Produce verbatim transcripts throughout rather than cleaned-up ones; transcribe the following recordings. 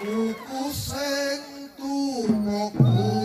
Buku sing tumuk oh,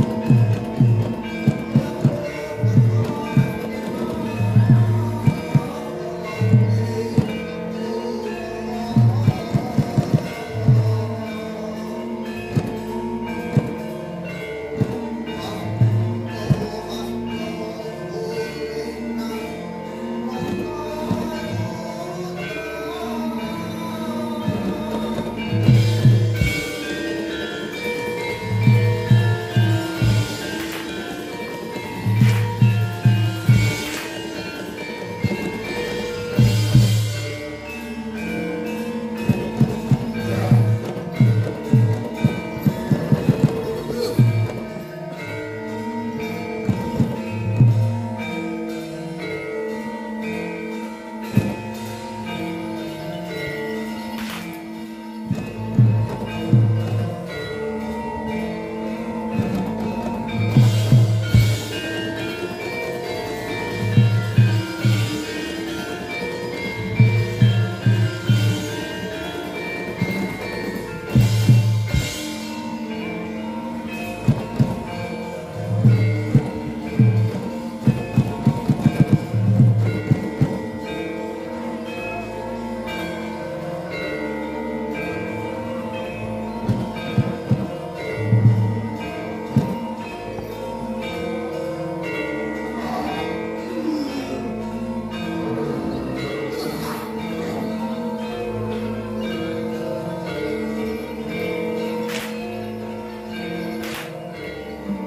Thank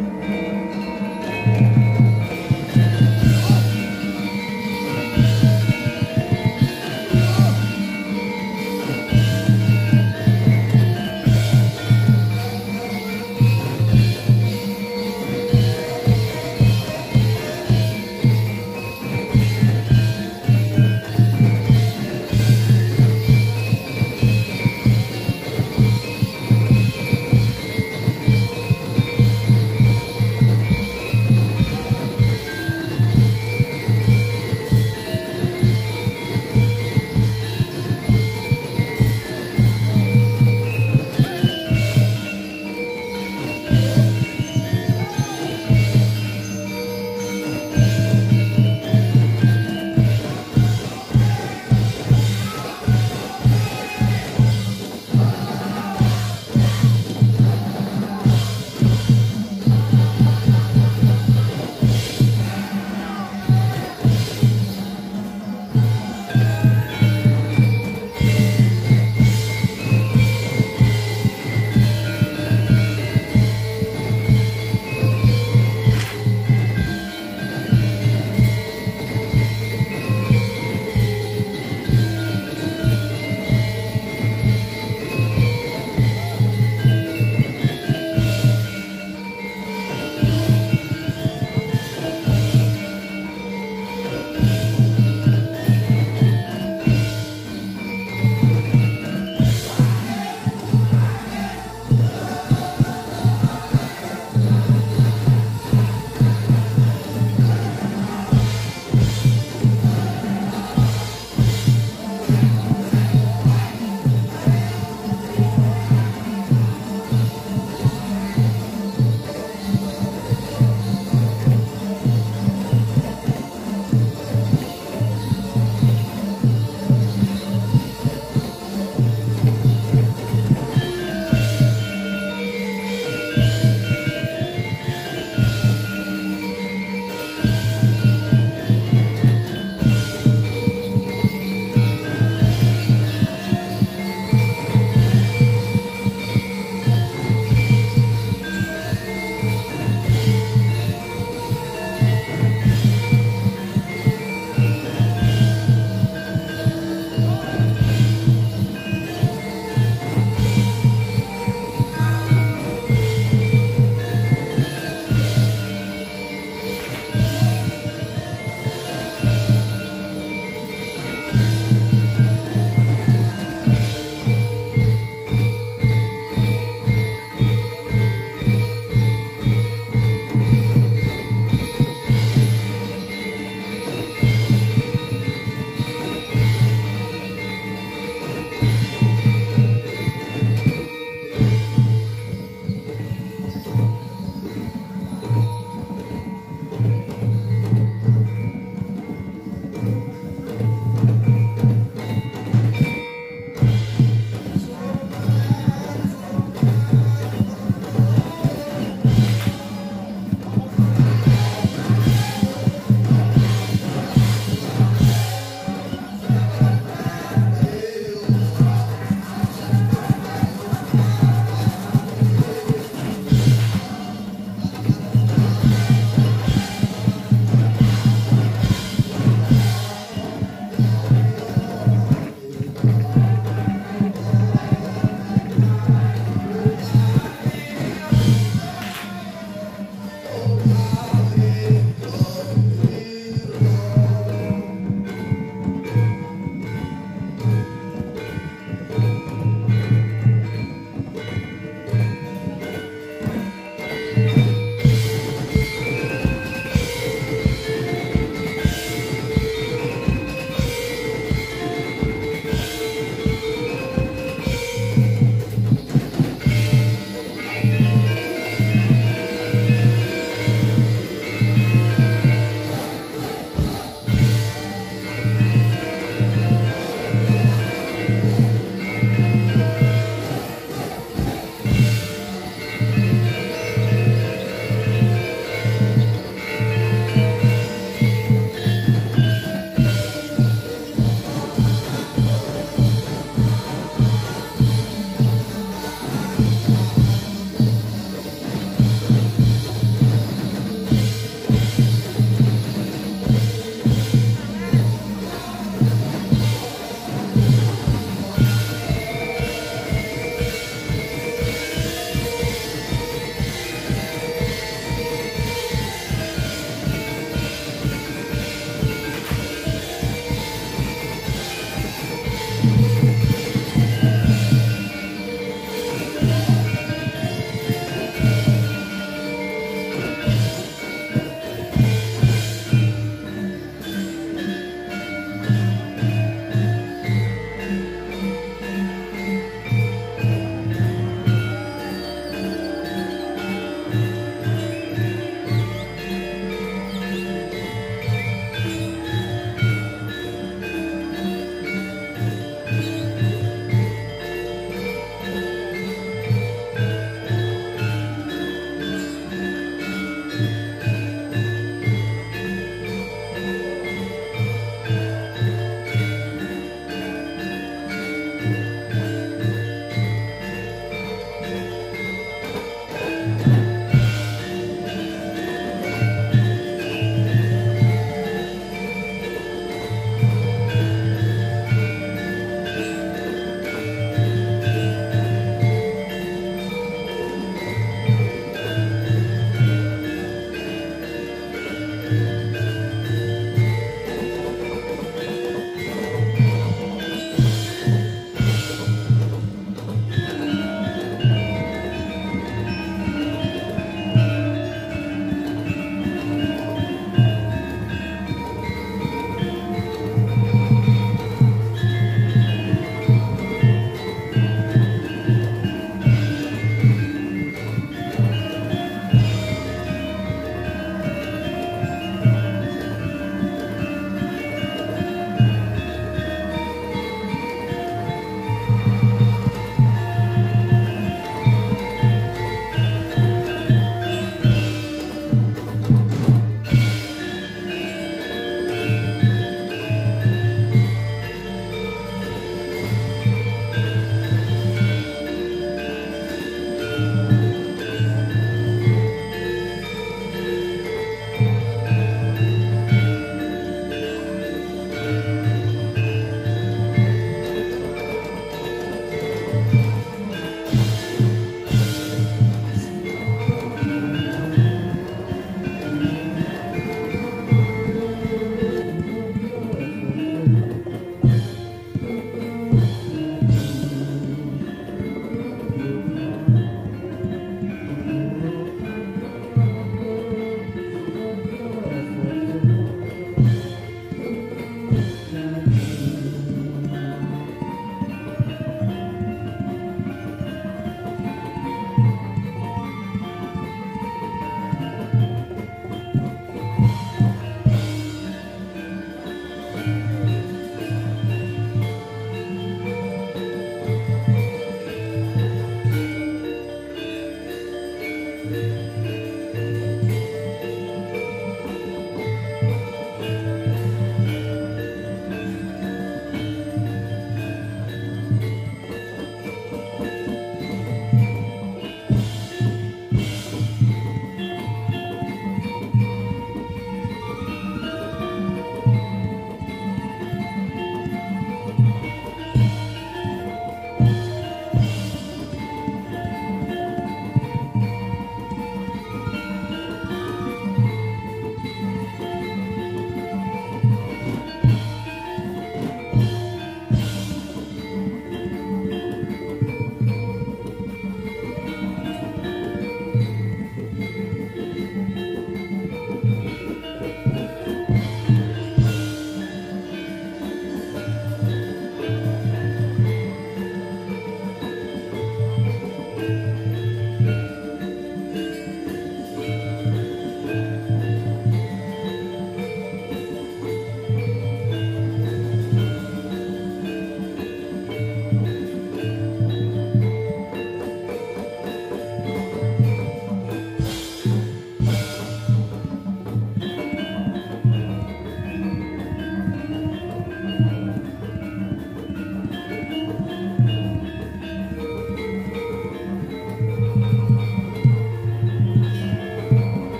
you.